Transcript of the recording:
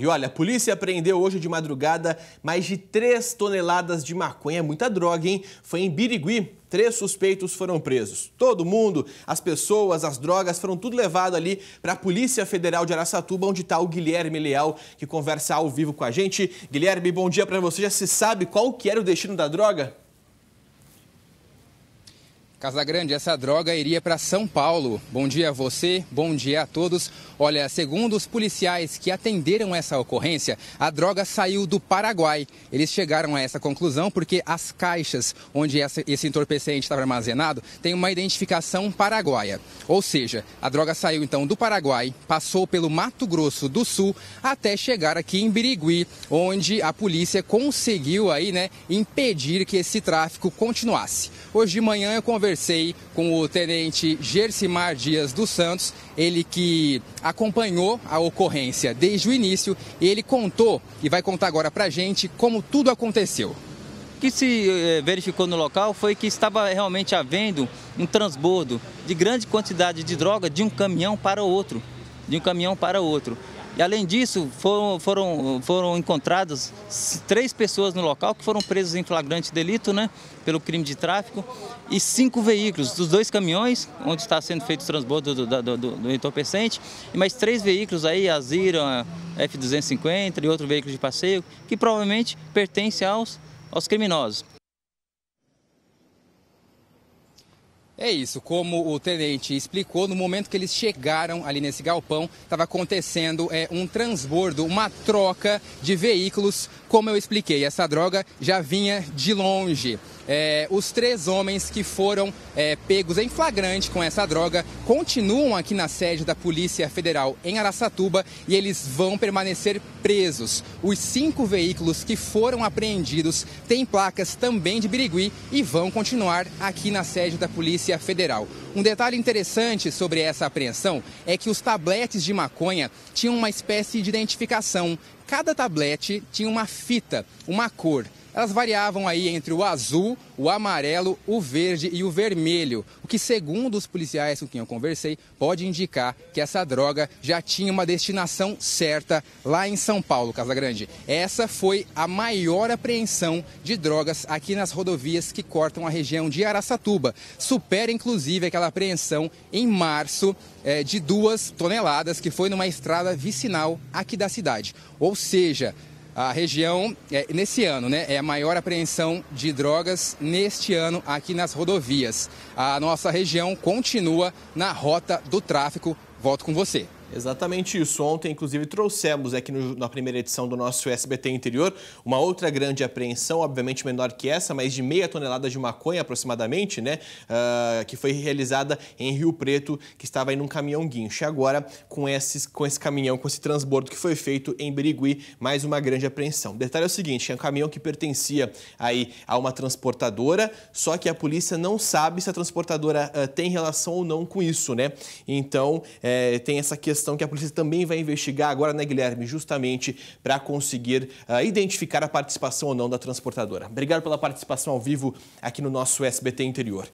E olha, a polícia apreendeu hoje de madrugada mais de 3 toneladas de maconha, muita droga, hein? Foi em Birigui. 3 suspeitos foram presos. Todo mundo, as pessoas, as drogas, foram tudo levado ali para a Polícia Federal de Araçatuba, onde está o Guilherme Leal, que conversa ao vivo com a gente. Guilherme, bom dia para você. Já se sabe qual que era o destino da droga? Casagrande, essa droga iria para São Paulo. Bom dia a você, bom dia a todos. Olha, segundo os policiais que atenderam essa ocorrência, a droga saiu do Paraguai. Eles chegaram a essa conclusão porque as caixas onde esse entorpecente estava armazenado tem uma identificação paraguaia. Ou seja, a droga saiu então do Paraguai, passou pelo Mato Grosso do Sul até chegar aqui em Birigui, onde a polícia conseguiu aí, impedir que esse tráfico continuasse. Hoje de manhã eu conversei com o tenente Gercimar Dias dos Santos, ele que acompanhou a ocorrência desde o início, e ele contou e vai contar agora pra gente como tudo aconteceu. O que se verificou no local foi que estava realmente havendo um transbordo de grande quantidade de droga de um caminhão para outro, E além disso, foram encontradas 3 pessoas no local que foram presas em flagrante delito, pelo crime de tráfico, e 5 veículos, dos 2 caminhões, onde está sendo feito o transbordo do entorpecente, e mais 3 veículos aí, a Zira, a F-250 e outro veículo de passeio, que provavelmente pertence aos criminosos. É isso, como o tenente explicou, no momento que eles chegaram ali nesse galpão, estava acontecendo um transbordo, uma troca de veículos, como eu expliquei. Essa droga já vinha de longe. Os 3 homens que foram pegos em flagrante com essa droga continuam aqui na sede da Polícia Federal em Araçatuba e eles vão permanecer presos. Os 5 veículos que foram apreendidos têm placas também de Birigui e vão continuar aqui na sede da Polícia Federal. Um detalhe interessante sobre essa apreensão é que os tabletes de maconha tinham uma espécie de identificação. Cada tablete tinha uma fita, uma cor. Elas variavam aí entre o azul, o amarelo, o verde e o vermelho, o que, segundo os policiais com quem eu conversei, pode indicar que essa droga já tinha uma destinação certa lá em São Paulo, Casagrande. Essa foi a maior apreensão de drogas aqui nas rodovias que cortam a região de Araçatuba. Supera, inclusive, aquela apreensão em março de 2 toneladas, que foi numa estrada vicinal aqui da cidade. Ou seja, a região, nesse ano, é a maior apreensão de drogas neste ano aqui nas rodovias. A nossa região continua na rota do tráfico. Volto com você. Exatamente isso. Ontem, inclusive, trouxemos aqui na primeira edição do nosso SBT Interior uma outra grande apreensão, obviamente menor que essa, mas de meia tonelada de maconha aproximadamente, que foi realizada em Rio Preto, que estava aí num caminhão guincho. E agora, com esse transbordo que foi feito em Birigui, mais uma grande apreensão. O detalhe é o seguinte, é um caminhão que pertencia aí a uma transportadora, só que a polícia não sabe se a transportadora tem relação ou não com isso, Então, tem essa questão que a polícia também vai investigar agora, Guilherme, justamente para conseguir identificar a participação ou não da transportadora. Obrigado pela participação ao vivo aqui no nosso SBT Interior.